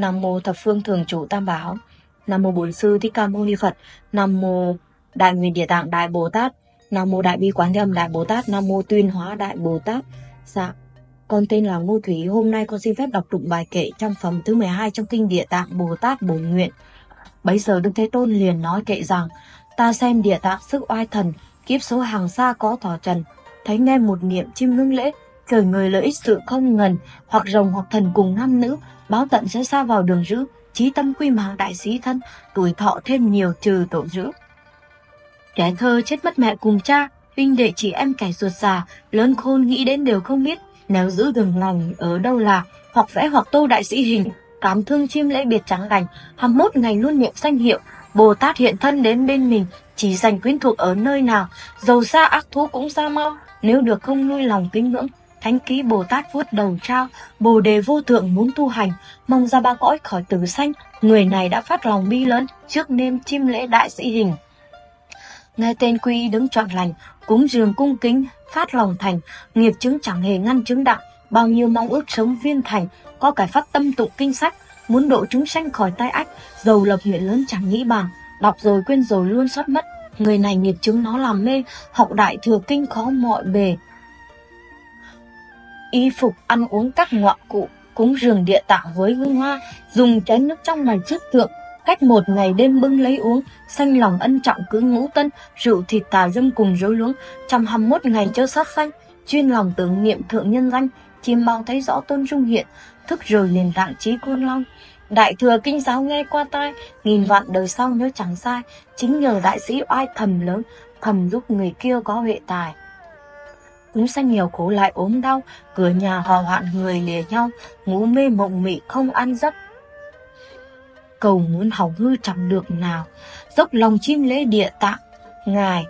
Nam mô thập phương thường trụ tam bảo. Nam mô bốn sư Thích Ca Mâu Ni Phật. Nam mô đại nguyện địa tạng đại Bồ Tát. Nam mô đại bi quán thế âm đại Bồ Tát. Nam mô tuyên hóa đại Bồ Tát. Dạ, con tên là Ngô Thủy. Hôm nay con xin phép đọc tụng bài kệ trong phẩm thứ 12 trong Kinh Địa Tạng Bồ Tát Bổn Nguyện. Bấy giờ Đức Thế Tôn liền nói kệ rằng: Ta xem địa tạng sức oai thần, kiếp số hàng xa có thọ trần. Thấy nghe một niệm chim ngưng lễ, trời người lợi ích sự không ngần. Hoặc rồng hoặc thần cùng nam nữ, báo tận sẽ xa vào đường dữ. Chí tâm quy mạng đại sĩ thân, tuổi thọ thêm nhiều trừ tổ dữ. Trẻ thơ chết mất mẹ cùng cha, huynh đệ chị em kẻ ruột già, lớn khôn nghĩ đến đều không biết. Nếu giữ đường lành ở đâu là, hoặc vẽ hoặc tô đại sĩ hình, cảm thương chim lễ biệt trắng lành. 21 ngày luôn niệm danh hiệu, Bồ Tát hiện thân đến bên mình. Chỉ dành quyến thuộc ở nơi nào, dầu xa ác thú cũng xa mau. Nếu được không nuôi lòng kính ngưỡng, thánh ký Bồ Tát vuốt đầu trao. Bồ đề vô thượng muốn tu hành, mong ra ba cõi khỏi tử sanh. Người này đã phát lòng bi lớn, trước nêm chim lễ đại sĩ hình. Nghe tên quy đứng trọn lành, cúng dường cung kính, phát lòng thành. Nghiệp chứng chẳng hề ngăn chứng đạo, bao nhiêu mong ước sống viên thành. Có cải phát tâm tụng kinh sách, muốn độ chúng sanh khỏi tai ách. Dầu lập nguyện lớn chẳng nghĩ bàn, đọc rồi quên rồi luôn xót mất. Người này nghiệp chứng nó làm mê, học đại thừa kinh khó mọi bề. Y phục ăn uống các ngọa cụ, cúng dường địa tạng với hương hoa. Dùng chén nước trong bàn trước tượng, cách một ngày đêm bưng lấy uống. Sanh lòng ân trọng cứ ngũ tân, rượu thịt tà dâm cùng rối luống. 121 ngày chớ sát sanh, chuyên lòng tưởng niệm thượng nhân danh. Chim bao thấy rõ tôn dung hiện, thức rồi liền tạng trí côn long. Đại thừa kinh giáo nghe qua tai, nghìn vạn đời sau nhớ chẳng sai. Chính nhờ đại sĩ oai thầm lớn, thầm giúp người kia có huệ tài. Chúng sanh nhiều khổ lại ốm đau, cửa nhà hòa hoạn người lìa nhau. Ngủ mê mộng mị không ăn giấc, cầu muốn hỏng hư chẳng được nào. Dốc lòng chim lễ địa tạng ngài,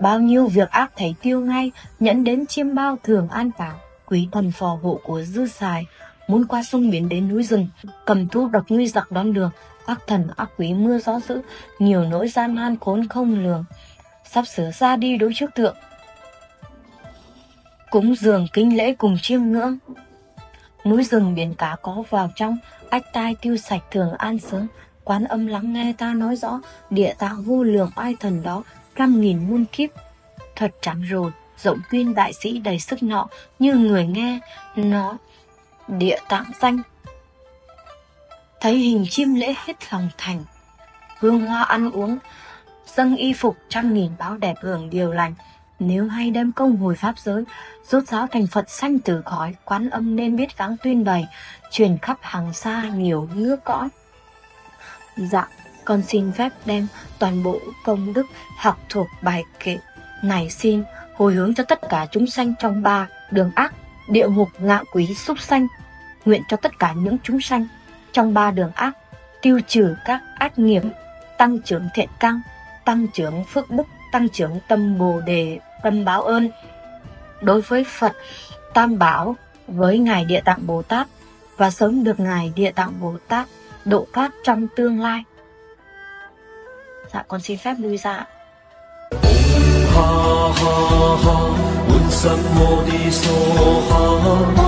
bao nhiêu việc ác thấy tiêu ngay. Nhẫn đến chiêm bao thường an bảo, quý thần phò hộ của dư xài. Muốn qua sông biển đến núi rừng, cầm thú độc nguy giặc đón đường. Ác thần ác quý mưa gió dữ, nhiều nỗi gian nan khốn không lường. Sắp sửa ra đi đối trước tượng, cúng dường kính lễ cùng chiêm ngưỡng. Núi rừng biển cá có vào trong, ách tai tiêu sạch thường an sướng. Quán âm lắng nghe ta nói rõ, địa tạng vô lượng oai thần đó. 5.000 muôn kiếp thật trắng rồi, rộng quyên đại sĩ đầy sức nọ. Như người nghe nó địa tạng danh, thấy hình chim lễ hết lòng thành. Hương hoa ăn uống, dâng y phục 100.000 báo đẹp hưởng điều lành. Nếu hay đem công hồi pháp giới, rốt ráo thành Phật sanh tử khói. Quán âm nên biết gắng tuyên bày, truyền khắp hàng xa nhiều nước cõi. Dạ, con xin phép đem toàn bộ công đức học thuộc bài kệ này xin hồi hướng cho tất cả chúng sanh trong 3 đường ác, địa ngục, ngạ quỷ, súc sanh. Nguyện cho tất cả những chúng sanh trong 3 đường ác tiêu trừ các ác nghiệp, tăng trưởng thiện căn, tăng trưởng phước đức, tăng trưởng tâm bồ đề, tâm báo ơn đối với Phật, Tam Bảo, với ngài Địa Tạng Bồ Tát, và sớm được ngài Địa Tạng Bồ Tát độ thoát trong tương lai. Dạ, con xin phép lui ra. Ha ha ha,